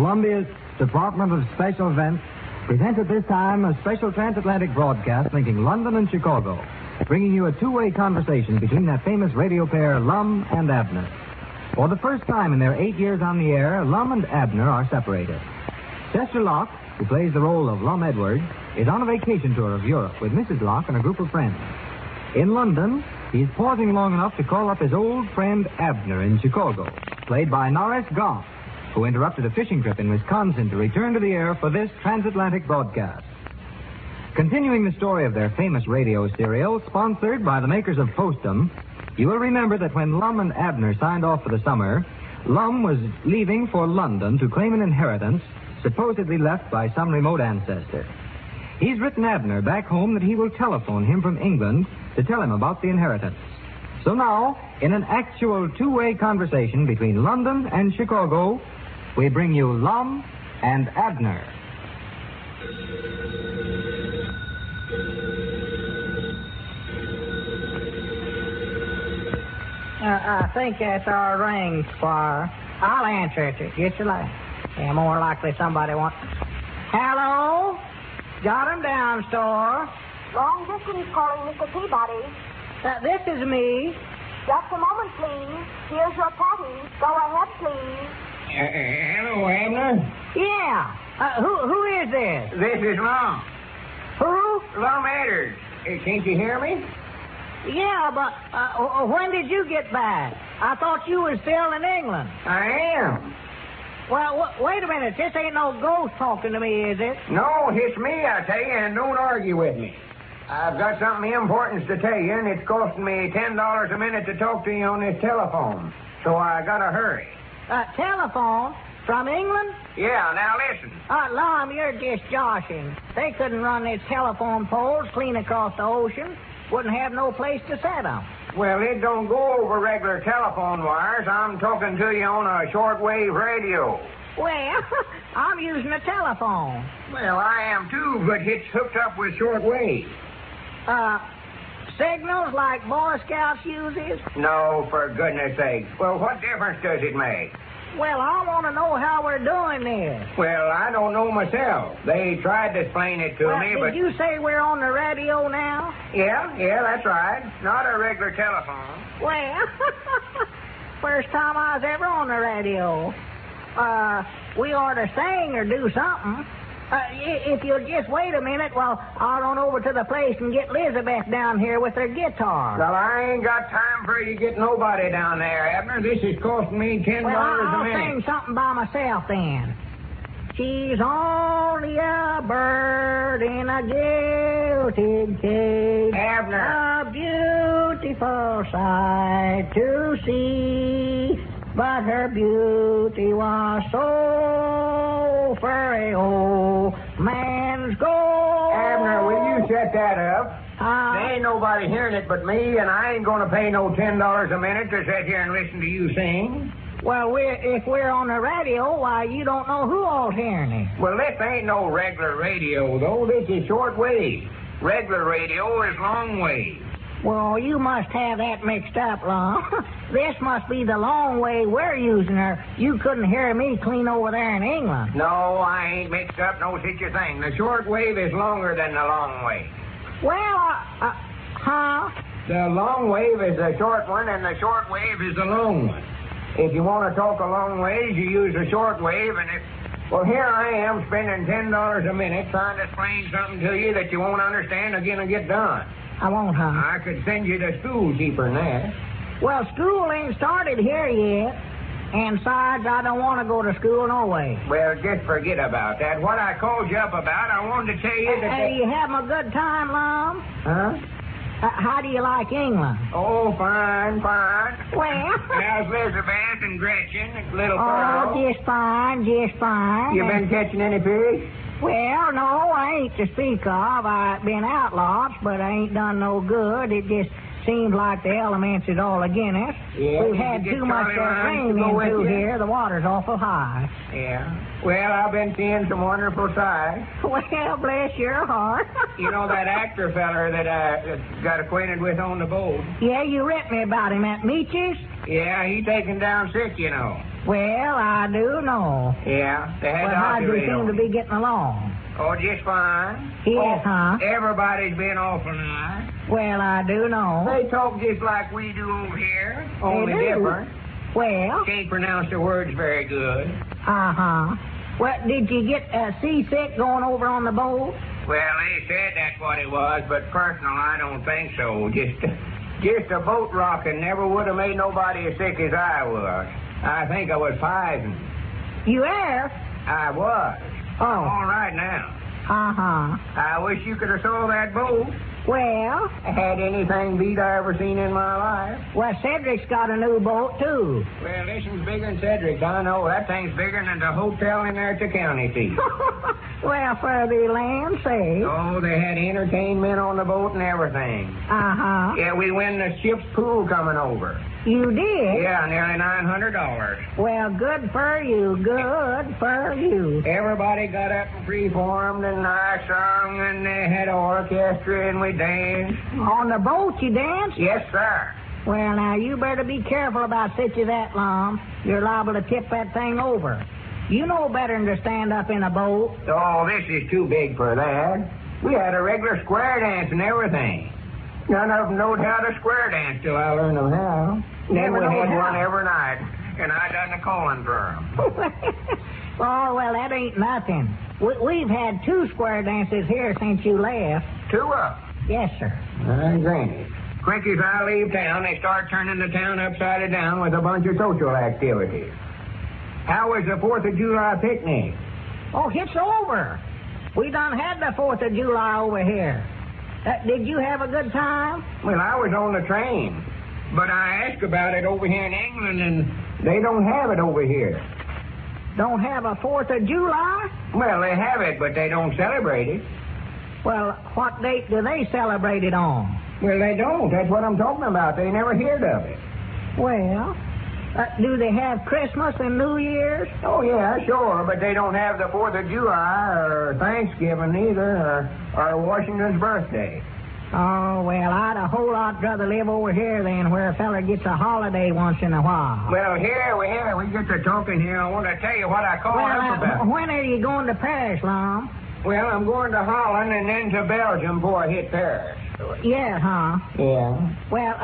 Columbia's Department of Special Events presents at this time a special transatlantic broadcast linking London and Chicago, bringing you a two-way conversation between that famous radio pair, Lum and Abner. For the first time in their 8 years on the air, Lum and Abner are separated. Chester Lauck, who plays the role of Lum Edwards, is on a vacation tour of Europe with Mrs. Lauck and a group of friends. In London, he's pausing long enough to call up his old friend Abner in Chicago, played by Norris Goff, who interrupted a fishing trip in Wisconsin to return to the air for this transatlantic broadcast. Continuing the story of their famous radio serial, sponsored by the makers of Postum, you will remember that when Lum and Abner signed off for the summer, Lum was leaving for London to claim an inheritance supposedly left by some remote ancestor. He's written Abner back home that he will telephone him from England to tell him about the inheritance. So now, in an actual two-way conversation between London and Chicago, we bring you Lum and Abner. I think that's our ring, Squire. I'll answer it if it's late. Yeah, more likely somebody wants... Hello? Got him down, store. Long distance calling, Mr. Peabody. This is me. Just a moment, please. Here's your patty. Go ahead, please. Hello, Abner. Yeah. Who is this? This is Lum. Who? Lum Edwards. Can't you hear me? Yeah, but when did you get back? I thought you were still in England. I am. Well, wait a minute. This ain't no ghost talking to me, is it? No, it's me, I tell you, and don't argue with me. I've got something important to tell you, and it's costing me $10 a minute to talk to you on this telephone. So I gotta hurry. Telephone? From England? Yeah, now listen. Lum, you're just joshing. They couldn't run these telephone poles clean across the ocean. Wouldn't have no place to set them. Well, it don't go over regular telephone wires. I'm talking to you on a shortwave radio. Well, I'm using a telephone. Well, I am too, but it's hooked up with shortwave. Signals like Boy Scouts uses? No, for goodness sake. Well, what difference does it make? Well, I want to know how we're doing this. Well, I don't know myself. They tried to explain it to me, but... Did you say we're on the radio now? Yeah, that's right. Not a regular telephone. Well, first time I was ever on the radio. We ought to sing or do something. If you'll just wait a minute, well, I'll run over to the place and get Elizabeth down here with her guitar. Well, I ain't got time for you to get nobody down there, Abner. This is costing me $10 a minute. I'll sing something by myself then. She's only a bird in a gilded cage. Abner. A beautiful sight to see, but her beauty was so furry, oh, man's gold. Abner, will you shut that up? There ain't nobody hearing it but me, and I ain't going to pay no $10 a minute to sit here and listen to you sing. Well, if we're on the radio, why, you don't know who all's hearing it. Well, this ain't no regular radio, though. This is short wave. Regular radio is long wave. Well, you must have that mixed up, Lum. This must be the long way we're using her. You couldn't hear me clean over there in England. No, I ain't mixed up no such a thing. The short wave is longer than the long wave. Well, The long wave is the short one, and the short wave is the long one. If you want to talk a long ways, you use the short wave, and if... Well, here I am spending $10 a minute trying to explain something to you that you won't understand or gonna get done. I won't, huh? I could send you to school cheaper than that. Well, school ain't started here yet. And besides, I don't want to go to school no way. Well, just forget about that. What I called you up about, I wanted to tell you that... Hey, you having a good time, Lum? Huh? How do you like England? Oh, fine. Well... How's Elizabeth and Gretchen, little girl? Oh, just fine. You been catching any fish? Well, no, I ain't to speak of. I've been out lots, but I ain't done no good. It just seems like the elements is all against us. Yeah, we've had too much rain in here. The water's awful high. Yeah. Well, I've been seeing some wonderful sights. Well, bless your heart. You know that actor feller that I got acquainted with on the boat? Yeah, you ripped me about him at Meach's? Yeah, he taken down sick, you know. Well, I do know. Yeah, they had to operate on him. But how'd you seem to be getting along? Oh, just fine. Yes, huh? Everybody's been awful nice. Well, I do know. They talk just like we do over here, only different. Well? Can't pronounce the words very good. Uh-huh. Well, did you get seasick going over on the boat? Well, they said that's what it was, but personal, I don't think so. Just a boat rocking never would have made nobody as sick as I was. I think I was 5. You were? I was. Oh. I'm all right now. Uh-huh. I wish you could have saw that boat. Well? Had anything beat I ever seen in my life. Well, Cedric's got a new boat, too. Well, this one's bigger than Cedric's. I know. That thing's bigger than the hotel in there at the county seat. Well, for the land's sake. Oh, they had entertainment on the boat and everything. Uh-huh. Yeah, we win the ship's pool coming over. You did? Yeah, nearly $900. Well, good for you. Good for you. Everybody got up and performed, and I sung, and they had an orchestra, and we danced. On the boat you danced? Yes, sir. Well, now, you better be careful about such as that, Lum. You're liable to tip that thing over. You know better than to stand up in a boat. Oh, this is too big for that. We had a regular square dance and everything. None of them knowed how to square dance till I learned them how. Then we had one every night, and I done the calling for them. Oh, well, that ain't nothing. We've had 2 square dances here since you left. 2 up? Yes, sir. Granny. Quick as I leave town, they start turning the town upside down with a bunch of social activities. How was the 4th of July picnic? Oh, it's over. We done had the 4th of July over here. Did you have a good time? Well, I was on the train. But I asked about it over here in England, and they don't have it over here. Don't have a 4th of July? Well, they have it, but they don't celebrate it. Well, what date do they celebrate it on? Well, they don't. That's what I'm talking about. They never heard of it. Well... do they have Christmas and New Year's? Oh, yeah, sure, but they don't have the 4th of July or Thanksgiving either, or Washington's birthday. Oh, well, I'd a whole lot rather live over here than where a feller gets a holiday once in a while. Well, here, we get to talking here. I want to tell you what I called up about. When are you going to Paris, Lum? Well, I'm going to Holland and then to Belgium before I hit Paris. Yeah, huh? Yeah. Well,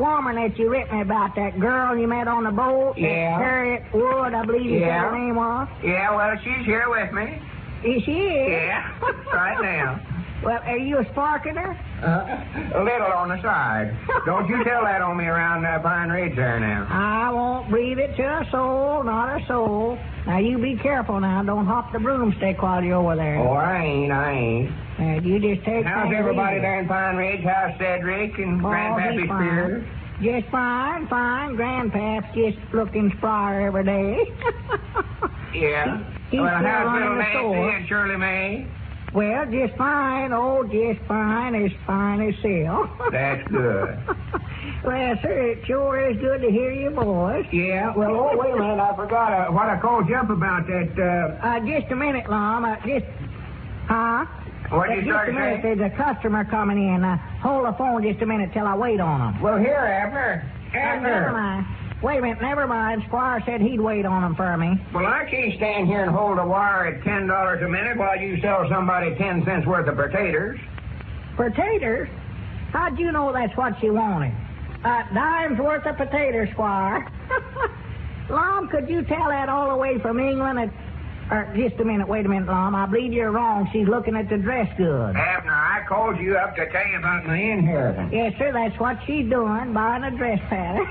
Warman, that you writ me about that girl you met on the boat? Yeah. Harriet Wood, I believe you said her name was? Yeah, well, she's here with me. Is she? Yeah, right now. Well, are you a sparking her? A little on the side. Don't you tell that on me around Pine Ridge there now. I won't breathe it to a soul, not a soul. Now, you be careful now. Don't hop the broomstick while you're over there. Oh, I ain't. Now, you just take care. How's everybody there in Pine Ridge? How's Cedric and Grandpappy Spears? Just fine. Grandpap's just looking sprier every day. Yeah. Well, how's little Nancy and Shirley May? Well, just fine. Oh, just fine as hell. That's good. Well, sir, it sure is good to hear your voice. Yeah, well, oh, wait a minute. I forgot what I called you up about that. Just a minute, Lum. Huh? What did you start saying? There's a customer coming in. Hold the phone just a minute till I wait on him. Well, here, Abner. Never mind. Wait a minute, never mind. Squire said he'd wait on them for me. Well, I can't stand here and hold a wire at $10 a minute while you sell somebody 10 cents worth of potatoes. Potatoes? How'd you know that's what she wanted? A dime's worth of potatoes, Squire. Lum, could you tell that all the way from England just a minute, wait a minute, Lum. I believe you're wrong. She's looking at the dress goods. Abner, I called you up to tell you about my inheritance. Yes, sir, that's what she's doing, buying a dress pattern.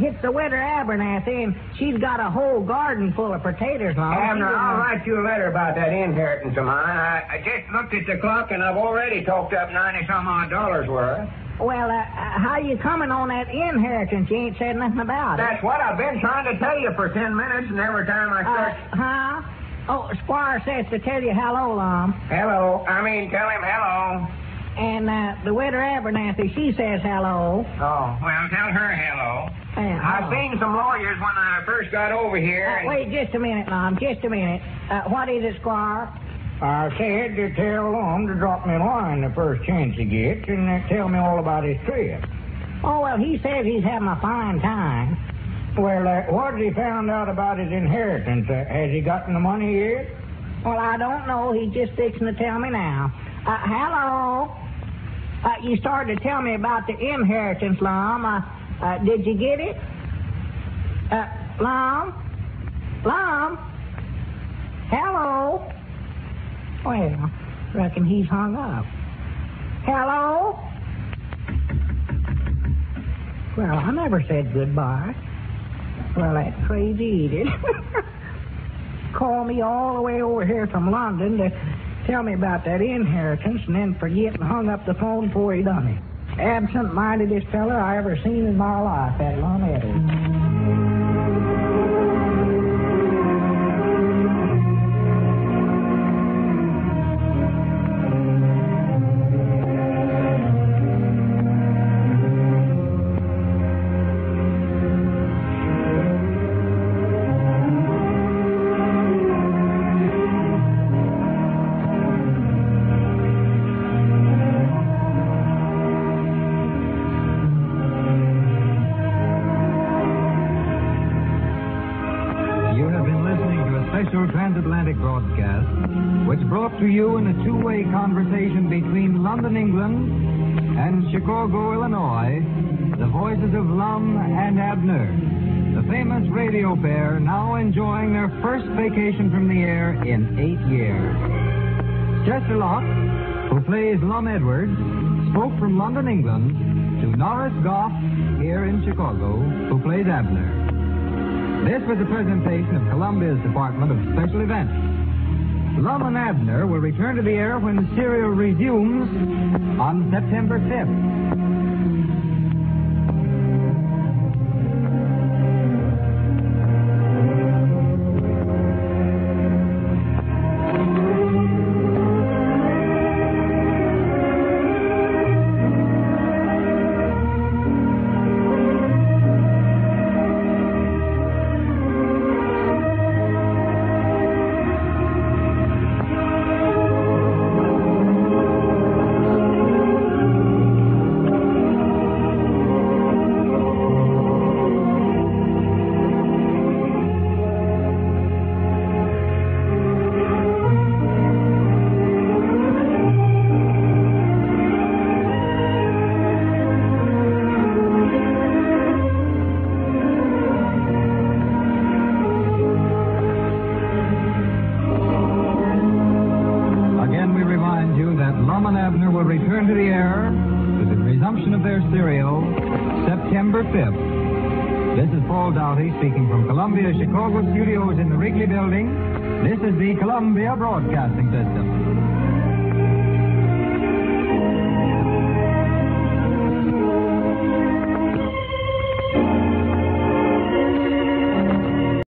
It's the Widder Abernathy, and she's got a whole garden full of potatoes, Lum. Abner, I'll write you a letter about that inheritance of mine. I just looked at the clock, and I've already talked up $90-some-odd worth. Well, how you coming on that inheritance? You ain't said nothing about it. That's what I've been trying to tell you for 10 minutes, and every time I start... Oh, Squire says to tell you hello, Lum. Hello. I mean, tell him hello. And the Widder Abernathy, she says hello. Oh, well, tell her hello. I've seen some lawyers when I first got over here. Wait just a minute, Lum, just a minute. What is it, Squire? I said to tell Lum to drop me a line the first chance he gets and tell me all about his trip. Oh, well, he says he's having a fine time. Well, what has he found out about his inheritance? Has he gotten the money yet? Well, I don't know. He's just fixing to tell me now. Hello? You started to tell me about the inheritance, Lum. Did you get it? Lum? Lum? Hello? Well, reckon he's hung up. Hello? Well, I never said goodbye. Well, that crazy idiot called me all the way over here from London to tell me about that inheritance and then forget and hung up the phone before he done it. Absent-mindedest fella I ever seen in my life, that Lum Broadcast, which brought to you in a two-way conversation between London, England, and Chicago, Illinois, the voices of Lum and Abner, the famous radio pair now enjoying their first vacation from the air in 8 years. Chester Lauck, who plays Lum Edwards, spoke from London, England, to Norris Goff here in Chicago, who plays Abner. This was a presentation of Columbia's Department of Special Events. Lum and Abner will return to the air when the serial resumes on September 5th. This is Paul Doughty speaking from Columbia Chicago Studios in the Wrigley Building. This is the Columbia Broadcasting System.